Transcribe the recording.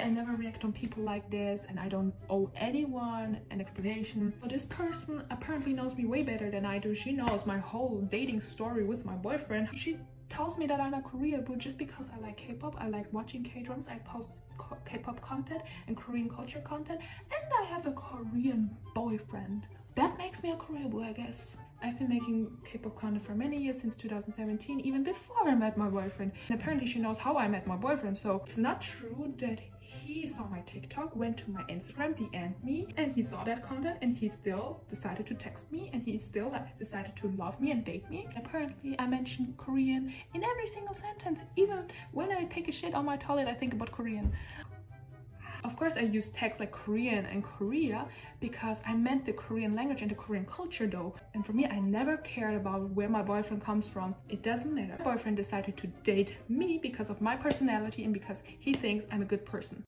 I never react on people like this, and I don't owe anyone an explanation. But this person apparently knows me way better than I do. She knows my whole dating story with my boyfriend. She tells me that I'm a Korea boo just because I like K-pop, I like watching K-dramas, I post K-pop content and Korean culture content, and I have a Korean boyfriend. That makes me a Korea boo, I guess. I've been making K-pop content for many years, since 2017, even before I met my boyfriend. And apparently she knows how I met my boyfriend, so it's not true that he saw my TikTok, went to my Instagram, DM'd me, and he saw that content, and he still decided to text me, and he still decided to love me and date me. Apparently, I mentioned Korean in every single sentence. Even when I take a shit on my toilet, I think about Korean. Of course, I use tags like Korean and Korea because I meant the Korean language and the Korean culture, though. And for me, I never cared about where my boyfriend comes from. It doesn't matter. My boyfriend decided to date me because of my personality and because he thinks I'm a good person.